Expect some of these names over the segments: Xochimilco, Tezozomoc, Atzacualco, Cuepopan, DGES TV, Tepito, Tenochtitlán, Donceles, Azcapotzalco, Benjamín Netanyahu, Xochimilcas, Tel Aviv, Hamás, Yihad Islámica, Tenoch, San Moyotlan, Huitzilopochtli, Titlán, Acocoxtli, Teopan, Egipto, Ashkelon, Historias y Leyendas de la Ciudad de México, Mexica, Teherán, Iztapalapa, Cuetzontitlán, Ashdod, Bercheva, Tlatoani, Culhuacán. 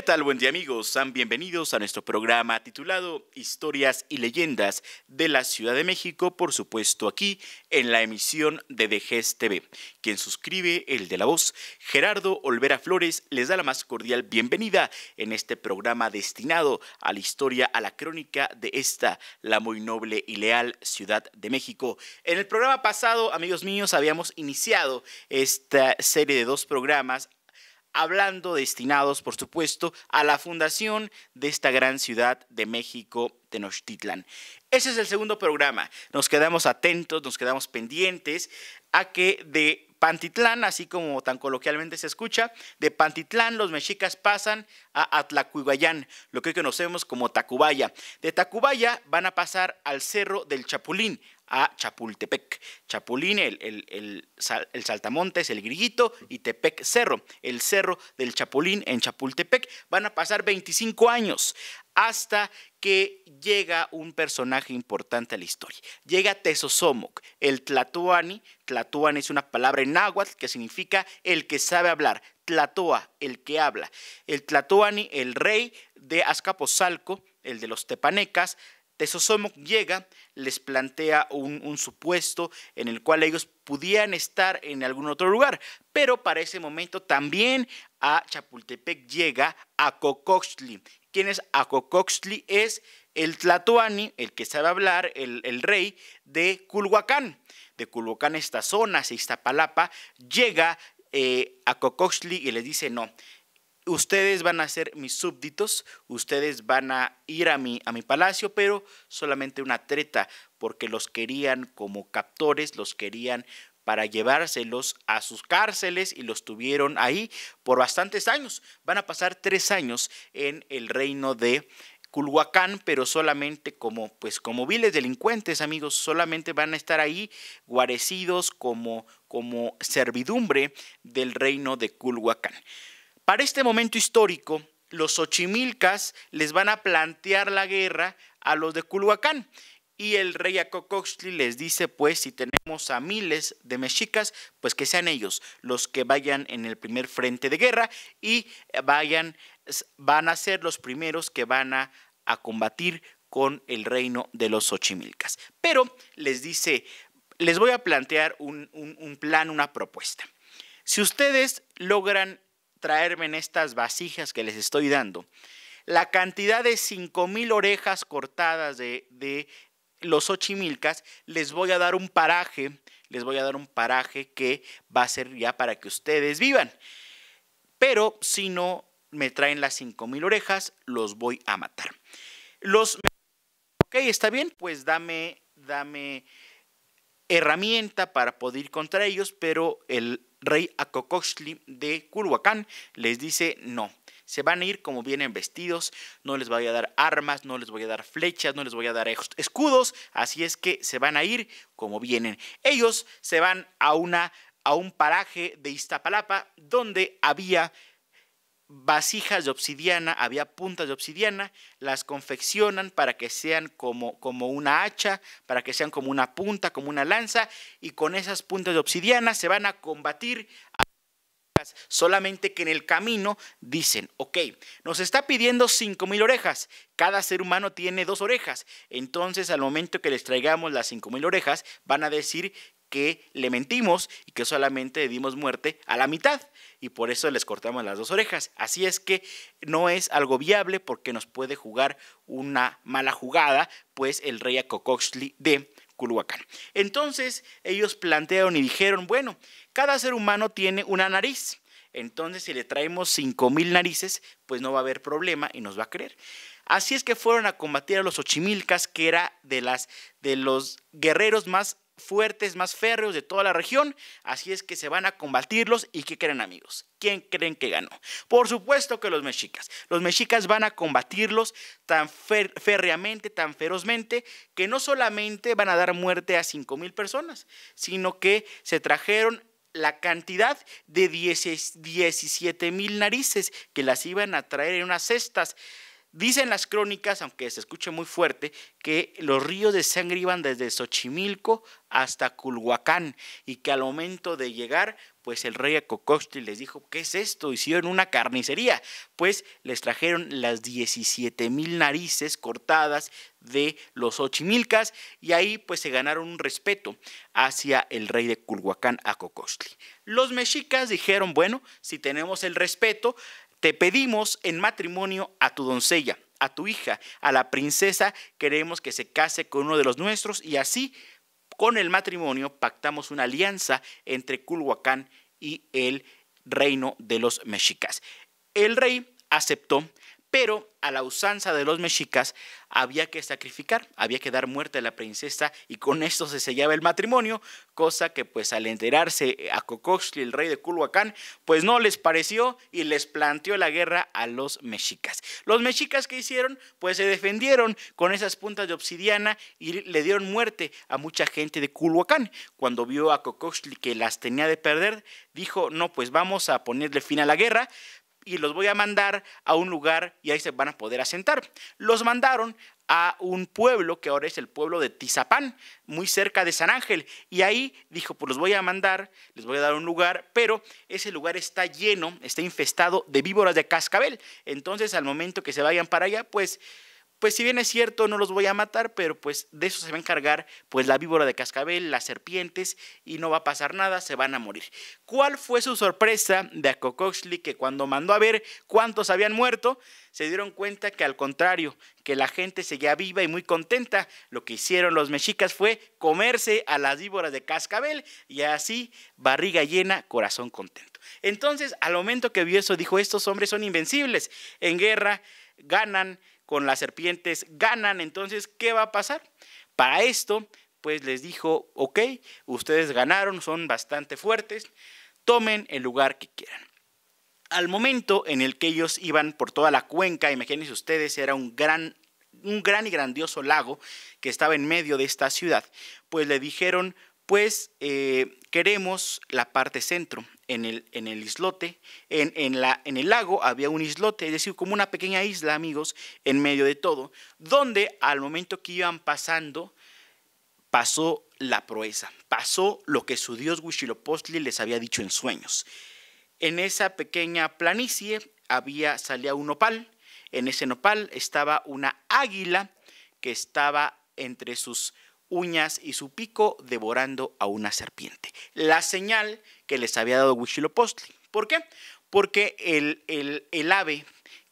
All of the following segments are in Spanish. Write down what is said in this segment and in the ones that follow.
¿Qué tal? Buen día, amigos, sean bienvenidos a nuestro programa titulado Historias y Leyendas de la Ciudad de México, por supuesto aquí en la emisión de DGES TV. Quien suscribe, el de la voz, Gerardo Olvera Flores, les da la más cordial bienvenida en este programa destinado a la historia, a la crónica de esta, la muy noble y leal Ciudad de México. En el programa pasado, amigos míos, habíamos iniciado esta serie de dos programas hablando destinados, por supuesto, a la fundación de esta gran ciudad de México, Tenochtitlán. Ese es el segundo programa. Nos quedamos atentos, nos quedamos pendientes a que de Pantitlán, así como tan coloquialmente se escucha, de Pantitlán los mexicas pasan a Atlacuihuayan, lo que conocemos como Tacubaya. De Tacubaya van a pasar al Cerro del Chapulín, a Chapultepec. Chapulín, el saltamontes, el grillito, y Tepec Cerro, el Cerro del Chapulín en Chapultepec. Van a pasar 25 años hasta que llega un personaje importante a la historia. Llega Tezozomoc, el tlatoani. Tlatoani es una palabra en náhuatl que significa el que sabe hablar. Tlatoa, el que habla. El tlatoani, el rey de Azcapotzalco, el de los Tepanecas. Tezozomoc llega, les plantea un supuesto en el cual ellos pudieran estar en algún otro lugar, pero para ese momento también a Chapultepec llega Acocoxtli. ¿Quién es Acocoxtli? Es el tlatoani, el que sabe hablar, el rey de Culhuacán. De Culhuacán, esta zona, Iztapalapa, llega Acocoxtli y les dice: no, ustedes van a ser mis súbditos, ustedes van a ir a mi palacio, pero solamente una treta, porque los querían como captores, los querían para llevárselos a sus cárceles y los tuvieron ahí por bastantes años. Van a pasar 3 años en el reino de Culhuacán, pero solamente como viles delincuentes, amigos. Solamente van a estar ahí guarecidos como servidumbre del reino de Culhuacán. Para este momento histórico, los xochimilcas les van a plantear la guerra a los de Culhuacán y el rey Acocoxtli les dice: pues si tenemos a miles de mexicas, pues que sean ellos los que vayan en el primer frente de guerra y van a ser los primeros que van a combatir con el reino de los xochimilcas. Pero les dice: les voy a plantear un plan, una propuesta. Si ustedes logran traerme en estas vasijas que les estoy dando la cantidad de 5,000 orejas cortadas de los xochimilcas, les voy a dar un paraje que va a ser ya para que ustedes vivan. Pero si no me traen las 5,000 orejas, los voy a matar. Ok, está bien, pues dame herramienta para poder ir contra ellos, pero el rey Acocoxtli de Culhuacán les dice: no, se van a ir como vienen vestidos, no les voy a dar armas, no les voy a dar flechas, no les voy a dar escudos, así es que se van a ir como vienen. Ellos se van a un paraje de Iztapalapa donde había vasijas de obsidiana, había puntas de obsidiana, las confeccionan para que sean como una hacha, para que sean como una punta, como una lanza, y con esas puntas de obsidiana se van a combatir. Solamente que en el camino dicen: ok, nos está pidiendo 5,000 orejas, cada ser humano tiene 2 orejas, entonces al momento que les traigamos las 5,000 orejas van a decir que le mentimos y que solamente le dimos muerte a la mitad y por eso les cortamos las 2 orejas. Así es que no es algo viable porque nos puede jugar una mala jugada, pues el rey Acocoxtli de Culhuacán. Entonces ellos plantearon y dijeron: bueno, cada ser humano tiene una nariz, entonces si le traemos 5,000 narices, pues no va a haber problema y nos va a creer. Así es que fueron a combatir a los xochimilcas, que era de los guerreros más fuertes, más férreos de toda la región. Así es que se van a combatirlos. ¿Y qué creen, amigos? ¿Quién creen que ganó? Por supuesto que los mexicas. Los mexicas van a combatirlos tan férreamente, tan ferozmente, que no solamente van a dar muerte a 5,000 personas, sino que se trajeron la cantidad de 17,000 narices que las iban a traer en unas cestas. Dicen las crónicas, aunque se escuche muy fuerte, que los ríos de sangre iban desde Xochimilco hasta Culhuacán y que al momento de llegar, pues el rey Acocoxtli les dijo, ¿qué es esto? Hicieron una carnicería, pues les trajeron las 17,000 narices cortadas de los xochimilcas y ahí pues se ganaron un respeto hacia el rey de Culhuacán, Acocoxtli. Los mexicas dijeron, bueno, si tenemos el respeto, te pedimos en matrimonio a tu doncella, a tu hija, a la princesa, queremos que se case con uno de los nuestros y así con el matrimonio pactamos una alianza entre Culhuacán y el reino de los mexicas. El rey aceptó, pero a la usanza de los mexicas había que sacrificar, había que dar muerte a la princesa y con esto se sellaba el matrimonio, cosa que pues al enterarse Acocoxtli, el rey de Culhuacán, pues no les pareció y les planteó la guerra a los mexicas. Los mexicas, ¿qué hicieron? Pues se defendieron con esas puntas de obsidiana y le dieron muerte a mucha gente de Culhuacán. Cuando vio a Acocoxtli que las tenía de perder, dijo, no, pues vamos a ponerle fin a la guerra y los voy a mandar a un lugar y ahí se van a poder asentar. Los mandaron a un pueblo que ahora es el pueblo de Tizapán, muy cerca de San Ángel, y ahí dijo, pues los voy a mandar, les voy a dar un lugar, pero ese lugar está lleno, está infestado de víboras de cascabel, entonces al momento que se vayan para allá, pues si bien es cierto no los voy a matar, pero pues de eso se va a encargar pues la víbora de cascabel, las serpientes y no va a pasar nada, se van a morir. ¿Cuál fue su sorpresa de Acocoxtli que cuando mandó a ver cuántos habían muerto, se dieron cuenta que al contrario, que la gente seguía viva y muy contenta? Lo que hicieron los mexicas fue comerse a las víboras de cascabel y así barriga llena, corazón contento. Entonces al momento que vio eso dijo, estos hombres son invencibles, en guerra ganan, con las serpientes ganan, entonces, ¿qué va a pasar? Para esto, pues les dijo, ok, ustedes ganaron, son bastante fuertes, tomen el lugar que quieran. Al momento en el que ellos iban por toda la cuenca, imagínense ustedes, era un gran y grandioso lago que estaba en medio de esta ciudad, pues le dijeron, pues queremos la parte centro. En el islote, en el lago había un islote, es decir, como una pequeña isla, amigos, en medio de todo, donde al momento que iban pasando, pasó la proeza, pasó lo que su dios Huitzilopochtli les había dicho en sueños. En esa pequeña planicie salía un nopal, en ese nopal estaba una águila que estaba entre sus uñas y su pico devorando a una serpiente. La señal que les había dado Huitzilopochtli. ¿Por qué? Porque el ave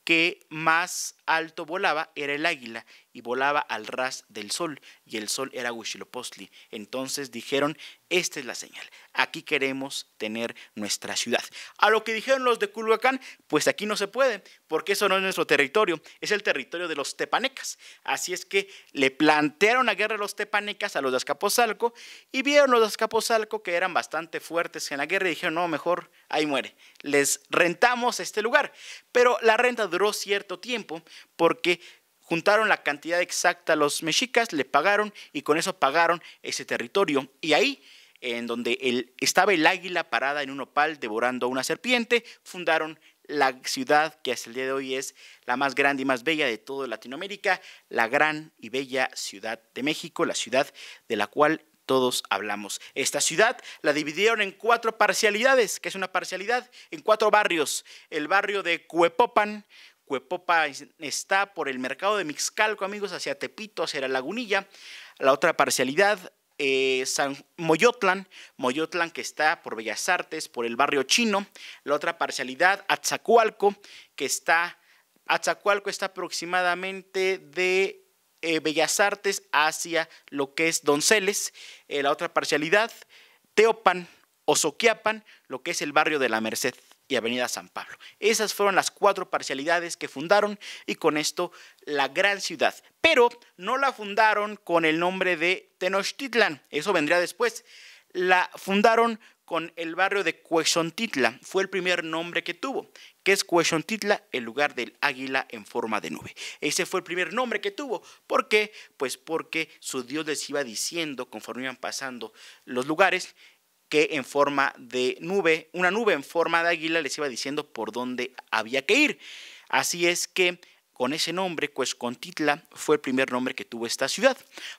que más alto volaba era el águila y volaba al ras del sol y el sol era Huitzilopochtli. Entonces dijeron, esta es la señal, aquí queremos tener nuestra ciudad. A lo que dijeron los de Culhuacán, pues aquí no se puede porque eso no es nuestro territorio, es el territorio de los tepanecas. Así es que le plantearon la guerra a los tepanecas, a los de Azcapotzalco, y vieron los de Azcapotzalco que eran bastante fuertes en la guerra y dijeron, no, mejor ahí muere, les rentamos este lugar. Pero la renta duró cierto tiempo porque juntaron la cantidad exacta a los mexicas, le pagaron y con eso pagaron ese territorio. Y ahí, en donde estaba el águila parada en un nopal devorando a una serpiente, fundaron la ciudad que hasta el día de hoy es la más grande y más bella de toda Latinoamérica, la gran y bella Ciudad de México, la ciudad de la cual todos hablamos. Esta ciudad la dividieron en 4 parcialidades, que es una parcialidad, en 4 barrios. El barrio de Cuepopan. Cuepopan está por el mercado de Mixcalco, amigos, hacia Tepito, hacia la Lagunilla. La otra parcialidad, San Moyotlan, que está por Bellas Artes, por el barrio chino. La otra parcialidad, Atzacualco, Atzacualco está aproximadamente de Bellas Artes hacia lo que es Donceles. La otra parcialidad, Teopan o Soquiapan, lo que es el barrio de la Merced y Avenida San Pablo. Esas fueron las 4 parcialidades que fundaron y con esto la gran ciudad. Pero no la fundaron con el nombre de Tenochtitlán, eso vendría después. La fundaron con el barrio de Cuetzontitlán, fue el primer nombre que tuvo, que es Cuetzontitlán, el lugar del águila en forma de nube. Ese fue el primer nombre que tuvo. ¿Por qué? Pues porque su dios les iba diciendo, conforme iban pasando los lugares, que en forma de nube, una nube en forma de águila les iba diciendo por dónde había que ir. Así es que Con ese nombre, Cuezcontitlán fue el primer nombre que tuvo esta ciudad.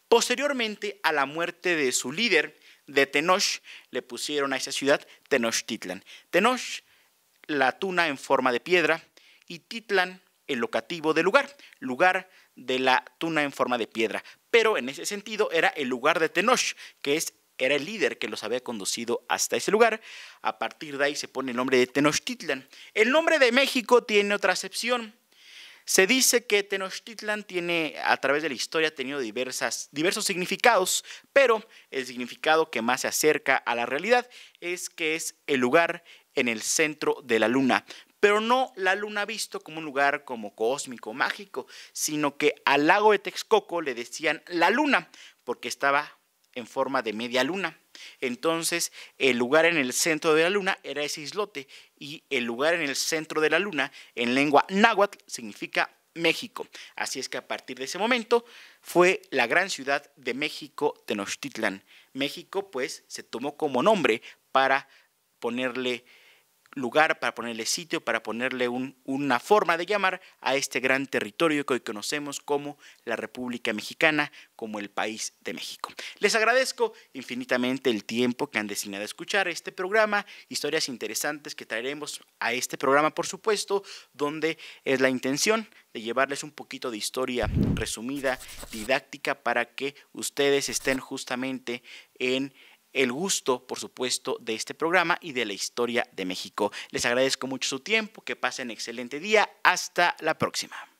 Posteriormente, a la muerte de su líder, de Tenoch, le pusieron a esa ciudad Tenochtitlán. Tenoch, la tuna en forma de piedra, y Titlán, el locativo de lugar, lugar de la tuna en forma de piedra. Pero en ese sentido era el lugar de Tenoch, que era el líder que los había conducido hasta ese lugar. A partir de ahí se pone el nombre de Tenochtitlán. El nombre de México tiene otra acepción. Se dice que Tenochtitlán tiene, a través de la historia, ha tenido diversos significados, pero el significado que más se acerca a la realidad es que es el lugar en el centro de la luna. Pero no la luna visto como un lugar como cósmico, mágico, sino que al lago de Texcoco le decían la luna, porque estaba en forma de media luna. Entonces, el lugar en el centro de la luna era ese islote, y el lugar en el centro de la luna, en lengua náhuatl, significa México. Así es que a partir de ese momento fue la gran ciudad de México, Tenochtitlán. México, pues, se tomó como nombre para ponerle lugar, para ponerle sitio, para ponerle una forma de llamar a este gran territorio que hoy conocemos como la República Mexicana, como el país de México. Les agradezco infinitamente el tiempo que han destinado a escuchar este programa, historias interesantes que traeremos a este programa, por supuesto, donde es la intención de llevarles un poquito de historia resumida, didáctica, para que ustedes estén justamente en el gusto, por supuesto, de este programa y de la historia de México. Les agradezco mucho su tiempo, que pasen excelente día. Hasta la próxima.